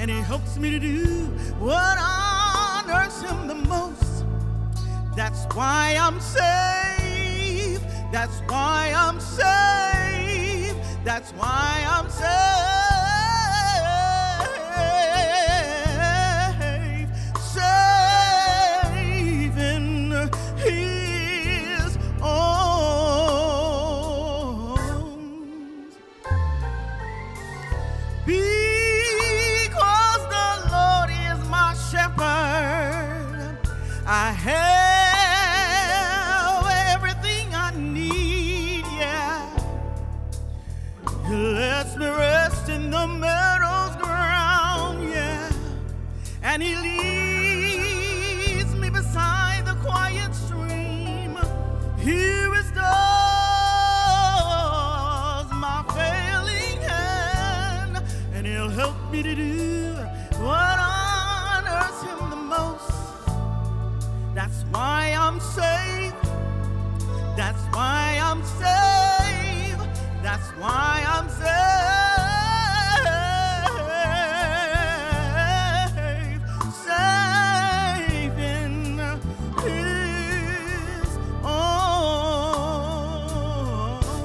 and it helps me to do what honors him the most. That's why I'm saved. That's why I'm saved. That's why I'm saved. Saving his arms. Because the Lord is my shepherd, I have everything I need, yeah. He lets me rest in the meadow's ground, yeah. And he leads me beside the quiet stream. He restores my failing hand, and he'll help me to do what honors him the most. That's why I'm saved. That's why I'm saved. That's why I'm saved. Saving his arm when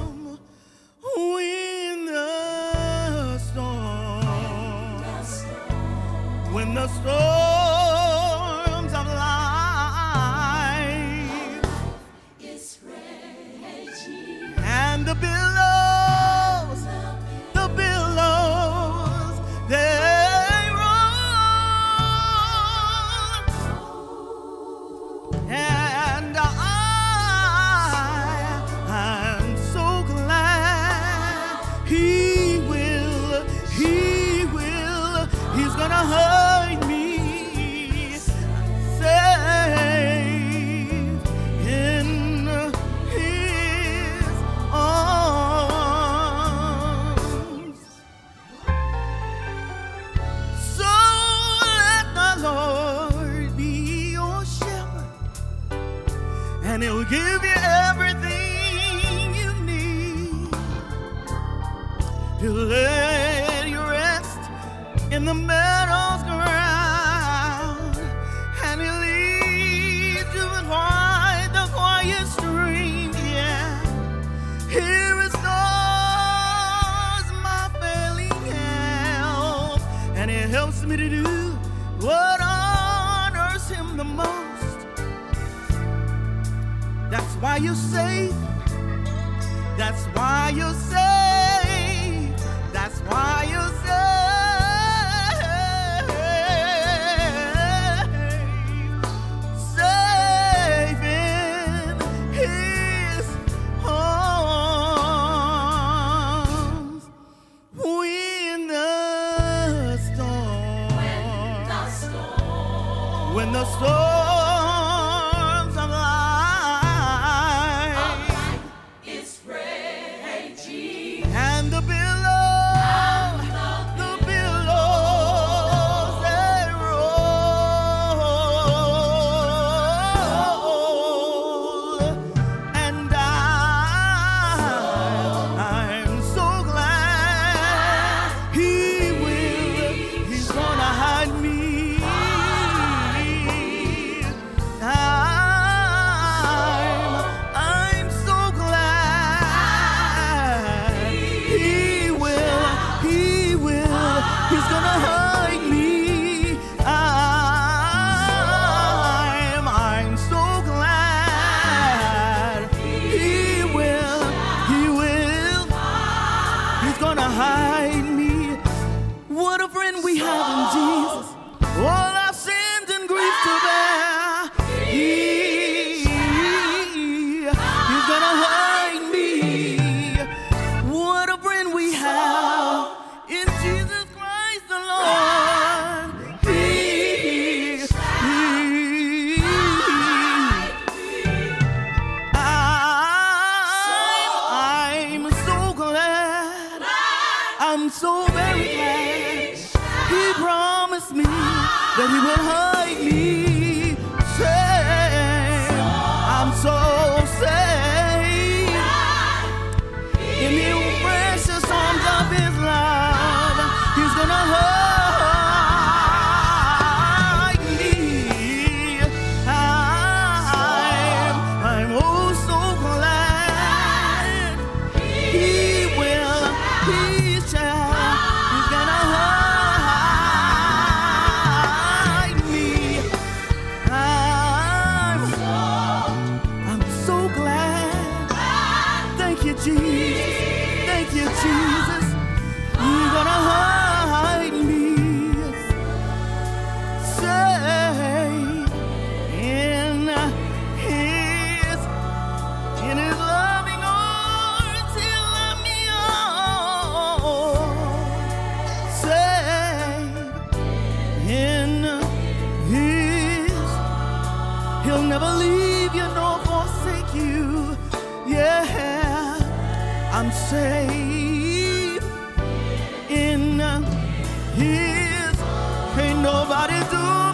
the storm, when the storm. The billows, the billows, they roll. And I'm so glad he will, he's gonna hide me. And he'll give you everything you need. He'll let you rest in the meadow's ground, and he'll lead you beside the quiet stream, yeah. He restores my failing health, and it helps me to do what honors him the most. That's why you say, that's why you say, that's why you say, saving his arms when the storm, when the storm, when the storm. I'm so very glad he promised me that he will hide me. Saved, I'm so saved in the precious arms of his love. He's gonna hide. gotta do.